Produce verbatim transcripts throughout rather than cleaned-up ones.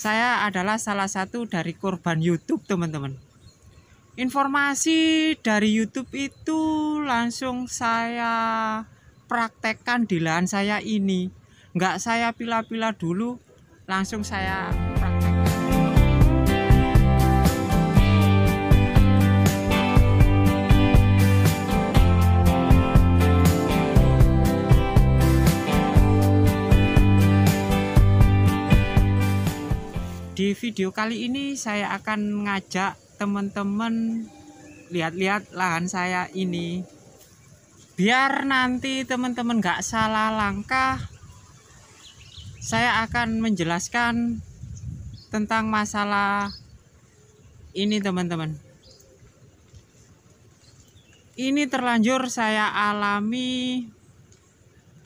Saya adalah salah satu dari korban YouTube, teman-teman. Informasi dari YouTube itu langsung saya praktekkan di lahan saya ini. Nggak saya pila-pila dulu, langsung saya praktekkan. Di video kali ini saya akan ngajak teman-teman lihat-lihat lahan saya ini, biar nanti teman-teman nggak salah langkah. Saya akan menjelaskan tentang masalah ini, teman-teman. Ini terlanjur saya alami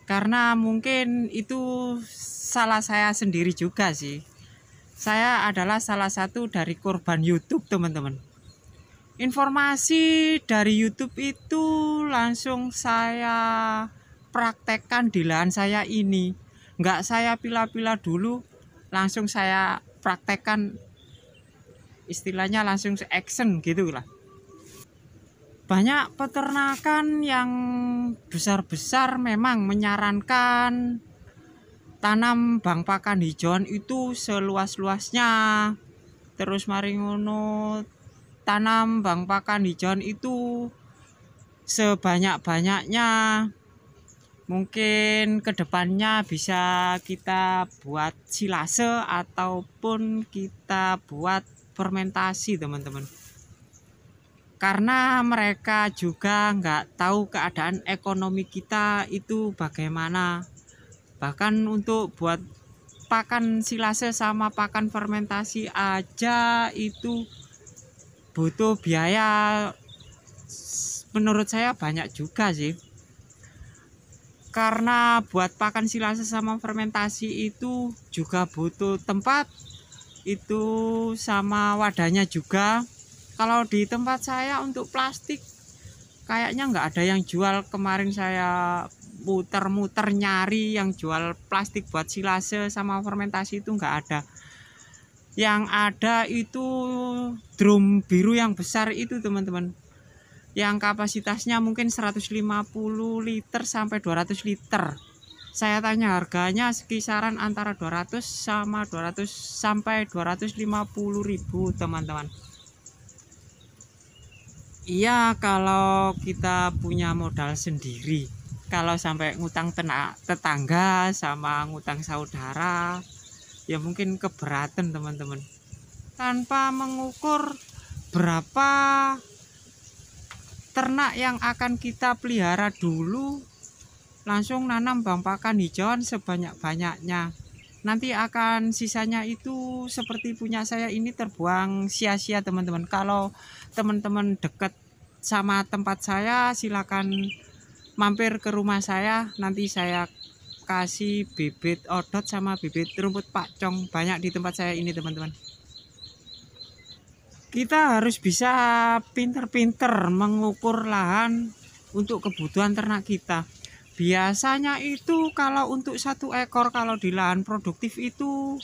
karena mungkin itu salah saya sendiri juga sih. Saya adalah salah satu dari korban YouTube, teman-teman. Informasi dari YouTube itu langsung saya praktekkan di lahan saya ini. Nggak saya pila-pila dulu, langsung saya praktekkan. Istilahnya langsung action gitu lah. Banyak peternakan yang besar-besar memang menyarankan tanam bang pakan hijauan itu seluas-luasnya. Terus mari ngono, tanam bang pakan hijauan itu sebanyak-banyaknya. Mungkin kedepannya bisa kita buat silase ataupun kita buat fermentasi, teman-teman. Karena mereka juga nggak tahu keadaan ekonomi kita itu bagaimana. Bahkan untuk buat pakan silase sama pakan fermentasi aja itu butuh biaya, menurut saya banyak juga sih. Karena buat pakan silase sama fermentasi itu juga butuh tempat, itu sama wadahnya juga. Kalau di tempat saya untuk plastik kayaknya nggak ada yang jual. Kemarin saya muter-muter nyari yang jual plastik buat silase sama fermentasi itu nggak ada. Yang ada itu drum biru yang besar itu, teman-teman, yang kapasitasnya mungkin seratus lima puluh liter sampai dua ratus liter. Saya tanya harganya sekisaran antara dua ratus sama dua ratus sampai dua ratus lima puluh ribu, teman-teman. Iya, kalau kita punya modal sendiri. Kalau sampai ngutang tetangga sama ngutang saudara, ya mungkin keberatan, teman-teman. Tanpa mengukur berapa ternak yang akan kita pelihara dulu, langsung nanam bang pakan hijauan sebanyak-banyaknya. Nanti akan sisanya itu seperti punya saya ini terbuang sia-sia, teman-teman. Kalau teman-teman dekat sama tempat saya, silakan mampir ke rumah saya. Nanti saya kasih bibit odot sama bibit rumput pakchong, banyak di tempat saya ini, teman-teman. Kita harus bisa pinter-pinter mengukur lahan untuk kebutuhan ternak kita. Biasanya itu kalau untuk satu ekor, kalau di lahan produktif itu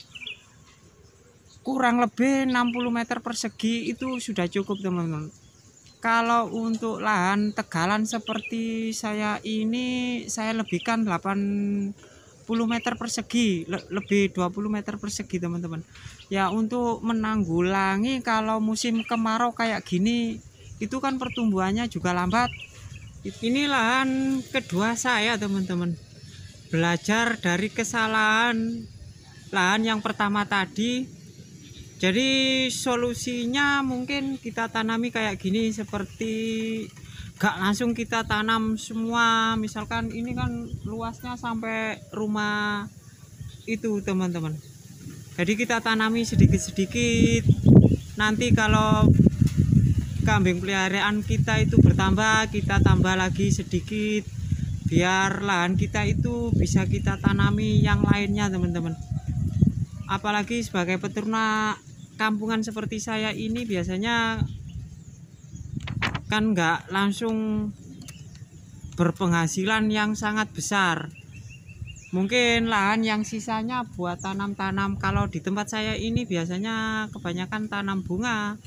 kurang lebih enam puluh meter persegi itu sudah cukup, teman-teman. Kalau untuk lahan tegalan seperti saya ini, saya lebihkan delapan puluh meter persegi, le lebih dua puluh meter persegi, teman-teman. Ya, untuk menanggulangi kalau musim kemarau kayak gini, itu kan pertumbuhannya juga lambat. Ini lahan kedua saya, teman-teman. Belajar dari kesalahan lahan yang pertama tadi. Jadi solusinya mungkin kita tanami kayak gini, seperti gak langsung kita tanam semua. Misalkan ini kan luasnya sampai rumah itu, teman-teman. Jadi kita tanami sedikit-sedikit. Nanti kalau kambing peliharaan kita itu bertambah, kita tambah lagi sedikit, biar lahan kita itu bisa kita tanami yang lainnya, teman-teman. Apalagi sebagai peternak kampungan seperti saya ini, biasanya kan nggak langsung berpenghasilan yang sangat besar. Mungkin lahan yang sisanya buat tanam-tanam. Kalau di tempat saya ini biasanya kebanyakan tanam bunga,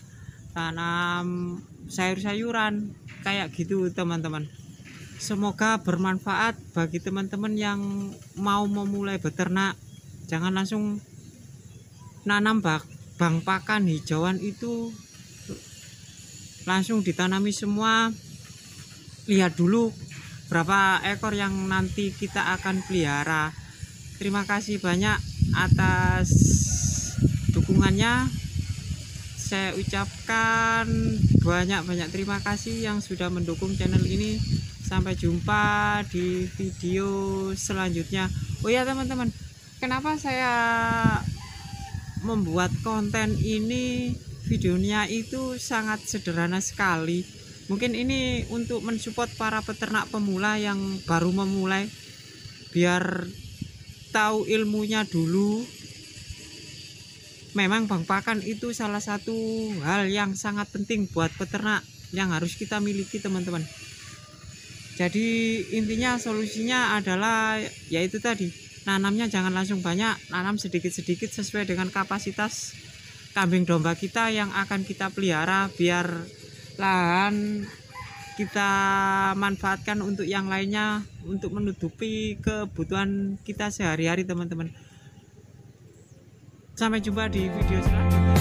tanam sayur-sayuran, kayak gitu teman-teman. Semoga bermanfaat bagi teman-teman yang mau memulai beternak. Jangan langsung nanam bak bang pakan hijauan itu langsung ditanami semua. Lihat dulu berapa ekor yang nanti kita akan pelihara. Terima kasih banyak atas dukungannya. Saya ucapkan banyak-banyak terima kasih yang sudah mendukung channel ini. Sampai jumpa di video selanjutnya. Oh ya teman-teman, kenapa saya membuat konten ini, videonya itu sangat sederhana sekali. Mungkin ini untuk mensupport para peternak pemula yang baru memulai, biar tahu ilmunya dulu. Memang bang pakan itu salah satu hal yang sangat penting buat peternak yang harus kita miliki teman-teman. Jadi intinya solusinya adalah yaitu tadi, nanamnya jangan langsung banyak, nanam sedikit-sedikit sesuai dengan kapasitas kambing domba kita yang akan kita pelihara, biar lahan kita manfaatkan untuk yang lainnya, untuk menutupi kebutuhan kita sehari-hari teman-teman. Sampai jumpa di video selanjutnya.